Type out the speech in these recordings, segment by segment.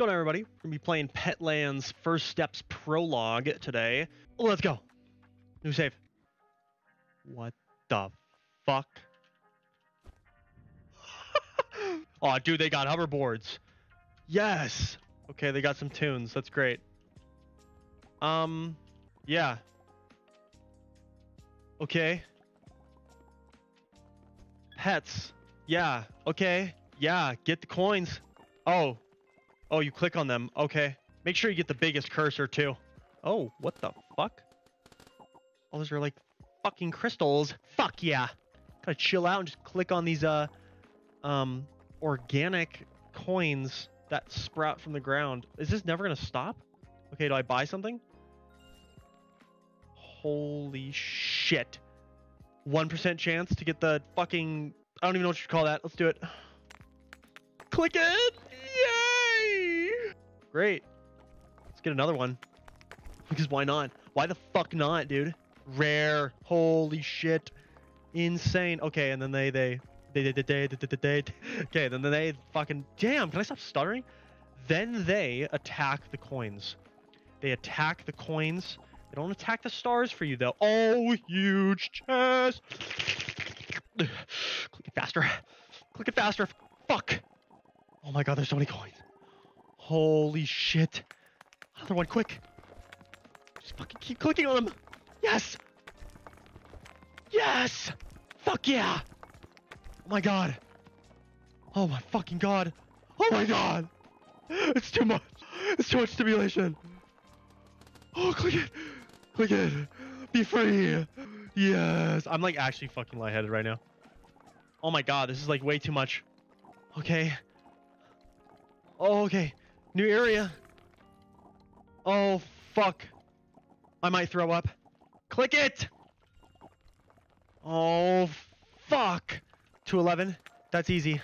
What's going on, everybody? We're gonna be playing Pet Lands First Steps Prologue today. Let's go. New save. What the fuck? Oh, dude, they got hoverboards. Yes. Okay, they got some tunes. That's great. Yeah. Okay. Pets. Yeah. Okay. Yeah. Get the coins. Oh. Oh, you click on them. Okay. Make sure you get the biggest cursor, too. Oh, what the fuck? Oh, those are like fucking crystals. Fuck yeah. Gotta chill out and just click on these organic coins that sprout from the ground. Is this never gonna stop? Okay, do I buy something? Holy shit. 1% chance to get the fucking... I don't even know what you call that. Let's do it. Click it! Great. Let's get another one. Because why not? Why the fuck not, dude? Rare. Holy shit. Insane. Okay, and then they okay, then they fucking... Damn, can I stop stuttering? Then they attack the coins. They attack the coins. They don't attack the stars for you, though. Oh, huge chest. Click it faster. Click it faster. Fuck. Oh my god, there's so many coins. Holy shit. Another one, quick. Just fucking keep clicking on them. Yes. Yes. Fuck yeah. Oh my god. Oh my fucking god. Oh my god. It's too much. It's too much stimulation. Oh, click it. Click it. Be free. Yes. I'm like actually fucking lightheaded right now. Oh my god. This is like way too much. Okay. Oh, okay. New area. Oh, fuck. I might throw up. Click it. Oh, fuck. 211. That's easy.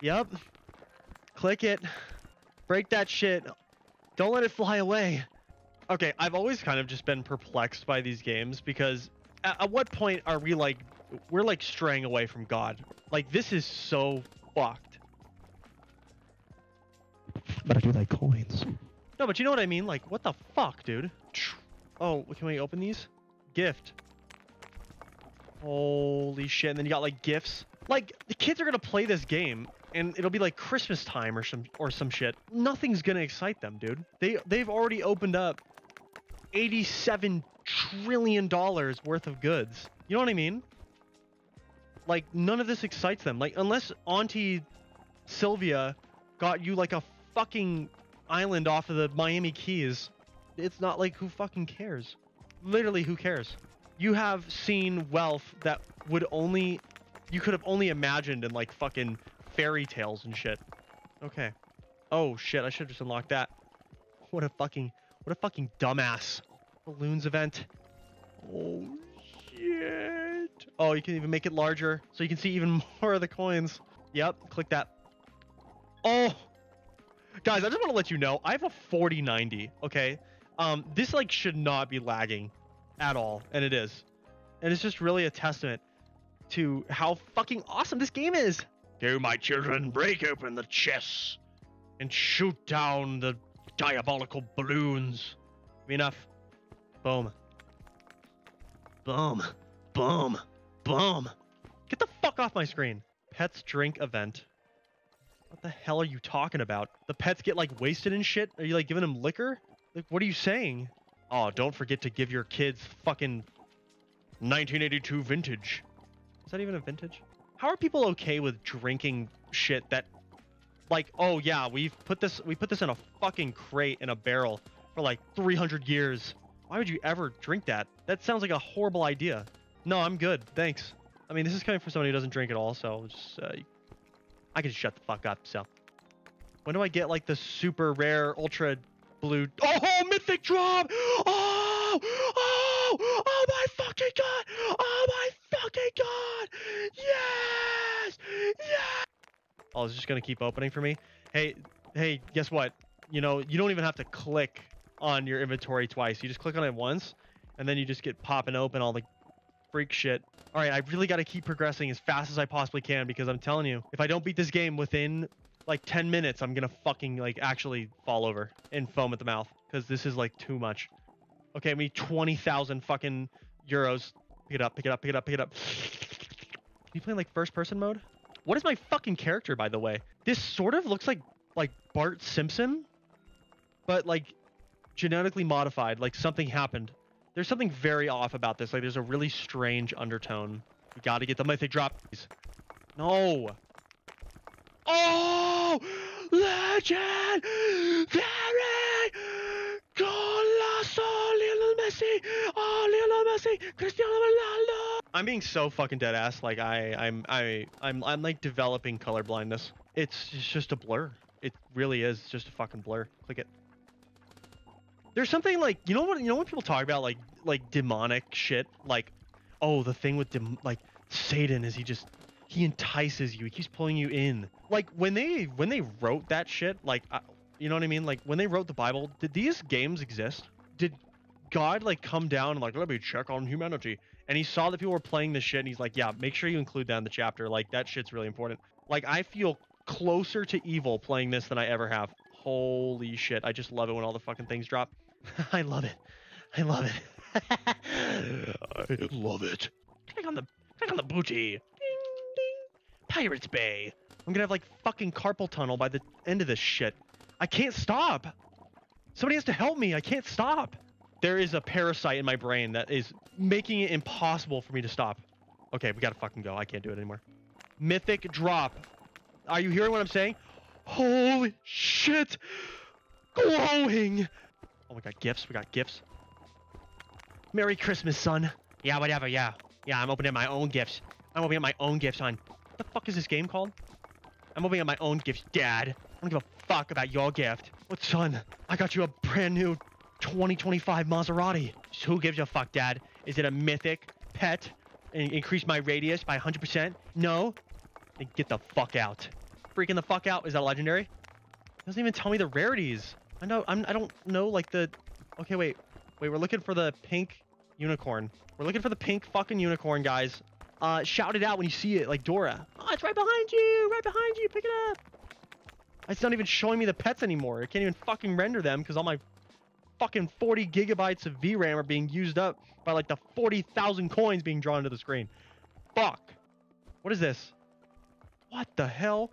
Yep. Click it. Break that shit. Don't let it fly away. Okay, I've always kind of just been perplexed by these games because at what point are we like... We're like straying away from God. Like, this is so fucked. But I do like coins. No, but you know what I mean? Like, what the fuck, dude? Oh, can we open these? Gift. Holy shit. And then you got, like, gifts. Like, the kids are going to play this game, and it'll be, like, Christmas time or some shit. Nothing's going to excite them, dude. They've already opened up $87 trillion worth of goods. You know what I mean? Like, none of this excites them. Like, unless Auntie Sylvia got you, like, a fucking island off of the Miami Keys. It's not like, who fucking cares? Literally, who cares? You have seen wealth that would only... You could have only imagined in, like, fucking fairy tales and shit. Okay. Oh, shit. I should have just unlocked that. What a fucking dumbass. Balloons event. Oh, shit. Oh, you can even make it larger so you can see even more of the coins. Yep. Click that. Oh! Guys, I just want to let you know, I have a 4090, okay? This, like, should not be lagging at all, and it is. And it's just really a testament to how fucking awesome this game is. Go, my children, break open the chests and shoot down the diabolical balloons. Enough. Boom. Boom. Boom. Boom. Get the fuck off my screen. Pets drink event. What the hell are you talking about? The pets get, like, wasted and shit? Are you, like, giving them liquor? Like, what are you saying? Oh, don't forget to give your kids fucking 1982 vintage. Is that even a vintage? How are people okay with drinking shit that, like, oh yeah, we put this in a fucking crate in a barrel for like 300 years. Why would you ever drink that? That sounds like a horrible idea. No, I'm good. Thanks. I mean, this is coming from somebody who doesn't drink at all, so just, I can shut the fuck up, so. When do I get, like, the super rare, ultra blue... Oh, mythic drop! Oh! Oh! Oh my fucking god! Oh my fucking god! Yes! Yes! Oh, it's just gonna keep opening for me? Hey, guess what? You know, you don't even have to click on your inventory twice. You just click on it once, and then you just get popping open all the... freak shit. All right, I really got to keep progressing as fast as I possibly can because I'm telling you, if I don't beat this game within like 10 minutes, I'm gonna fucking like actually fall over and foam at the mouth because this is like too much. Okay, I mean 20,000 fucking euros. Pick it up, pick it up, pick it up, pick it up. Are you playing like first person mode? What is my fucking character, by the way? This sort of looks like Bart Simpson, but like genetically modified, like something happened. There's something very off about this. Like there's a really strange undertone. We gotta get them if they drop these. No. Oh, legend! Very! Colossal! Leonel Messi! Oh, Leonel Messi! Cristiano Ronaldo! I'm being so fucking dead ass. Like I'm like developing color blindness. It's just a blur. It really is just a fucking blur. Click it. There's something like, you know what people talk about, like demonic shit, like, oh, the thing with like Satan is he entices you. He keeps pulling you in. Like when they wrote that shit, like, you know what I mean? Like when they wrote the Bible, did these games exist? Did God like come down and like, let me check on humanity? And he saw that people were playing this shit and he's like, yeah, make sure you include that in the chapter. Like that shit's really important. Like I feel closer to evil playing this than I ever have. Holy shit. I just love it when all the fucking things drop. I love it. I love it. I love it. Click on the booty. Ding, ding. Pirate's Bay. I'm gonna have like fucking carpal tunnel by the end of this shit. I can't stop. Somebody has to help me. I can't stop. There is a parasite in my brain that is making it impossible for me to stop. Okay, we gotta fucking go. I can't do it anymore. Mythic drop. Are you hearing what I'm saying? Holy shit! Glowing! Oh, we got gifts. We got gifts. Merry Christmas, son. Yeah, whatever. Yeah. Yeah, I'm opening up my own gifts. I'm opening up my own gifts, hon. What the fuck is this game called? I'm opening up my own gifts, Dad. I don't give a fuck about your gift. What, son? I got you a brand new 2025 Maserati. Just who gives a fuck, Dad? Is it a mythic pet? Increase my radius by 100%? No? Then get the fuck out. Freaking the fuck out. Is that legendary? It doesn't even tell me the rarities. I know. I don't know like the... Okay, wait. Wait, we're looking for the pink unicorn. We're looking for the pink fucking unicorn, guys. Shout it out when you see it, like Dora. Oh, it's right behind you. Right behind you. Pick it up. It's not even showing me the pets anymore. It can't even fucking render them because all my fucking 40 gigabytes of VRAM are being used up by like the 40,000 coins being drawn to the screen. Fuck. What is this? What the hell?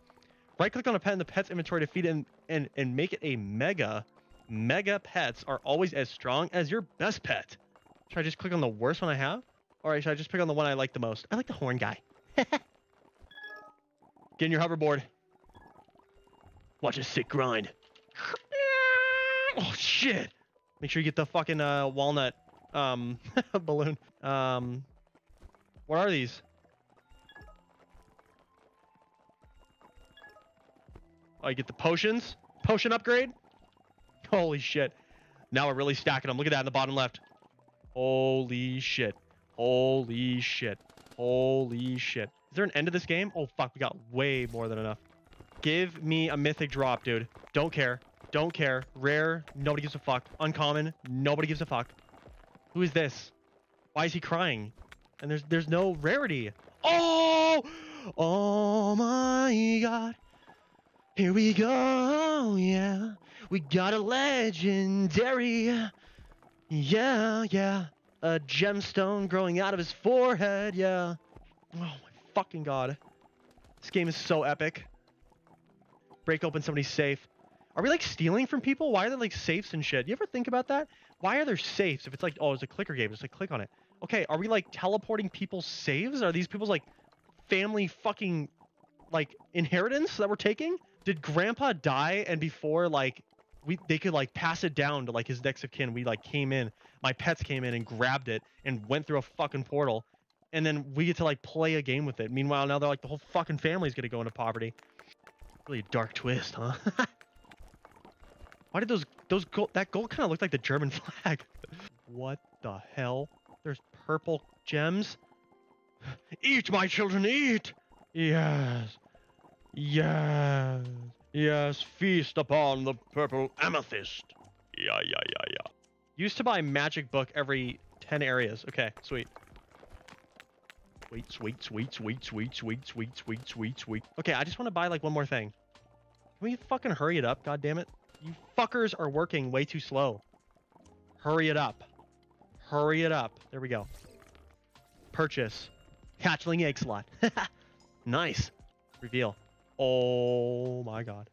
Right click on a pet in the pet's inventory to feed it and make it a mega. Mega pets are always as strong as your best pet. Should I just click on the worst one I have? Or should I just pick on the one I like the most? I like the horn guy. Get in your hoverboard. Watch a sick grind. Oh, shit. Make sure you get the fucking walnut balloon. What are these? I get the potions. Potion upgrade. Holy shit. Now we're really stacking them. Look at that in the bottom left. Holy shit. Holy shit. Holy shit. Is there an end to this game? Oh, fuck. We got way more than enough. Give me a mythic drop, dude. Don't care. Don't care. Rare. Nobody gives a fuck. Uncommon. Nobody gives a fuck. Who is this? Why is he crying? And there's no rarity. Oh! Oh my god. Here we go, yeah. We got a legendary, yeah, yeah. A gemstone growing out of his forehead, yeah. Oh my fucking god. This game is so epic. Break open somebody's safe. Are we like stealing from people? Why are there like safes and shit? You ever think about that? Why are there safes? If it's like, oh, it's a clicker game, just like click on it. Okay, are we like teleporting people's saves? Are these people's like family fucking like inheritance that we're taking? Did grandpa die and before like they could like pass it down to like his next of kin, we like came in, my pets came in and grabbed it and went through a fucking portal and then we get to like play a game with it. Meanwhile, now they're like the whole fucking family's gonna go into poverty. Really a dark twist, huh? Why did that gold kind of look like the German flag? What the hell? There's purple gems. Eat, my children, eat. Yes. Yes, yes, feast upon the purple amethyst. Yeah, yeah, yeah, yeah. Used to buy magic book every 10 areas. Okay, sweet. Sweet, sweet, sweet, sweet, sweet, sweet, sweet, sweet, sweet, sweet. Okay, I just want to buy like one more thing. Can we fucking hurry it up, goddammit? You fuckers are working way too slow. Hurry it up. Hurry it up. There we go. Purchase. Hatchling egg slot. Nice. Reveal. Oh my god.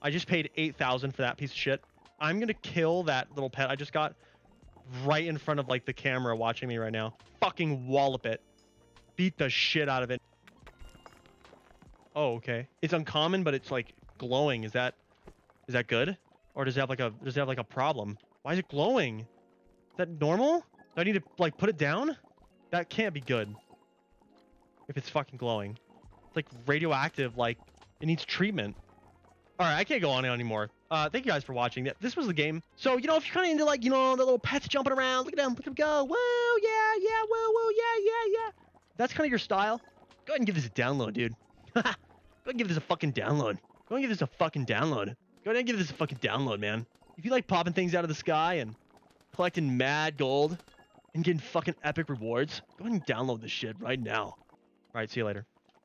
I just paid 8,000 for that piece of shit. I'm gonna kill that little pet I just got right in front of like the camera watching me right now. Fucking wallop it. Beat the shit out of it. Oh, okay. It's uncommon, but it's like glowing. Is that good? Or does it have like a problem? Why is it glowing? Is that normal? Do I need to like put it down? That can't be good. If it's fucking glowing. It's like radioactive, like it needs treatment. Alright, I can't go on anymore. Thank you guys for watching. This was the game. So, you know, if you're kind of into like, you know, the little pets jumping around, look at them, go. Woo, yeah, woo, woo, yeah. That's kind of your style. Go ahead and give this a download, dude. Go ahead and give this a fucking download. Go ahead and give this a fucking download. Go ahead and give this a fucking download, man. If you like popping things out of the sky and collecting mad gold and getting fucking epic rewards, go ahead and download this shit right now. All right, see you later.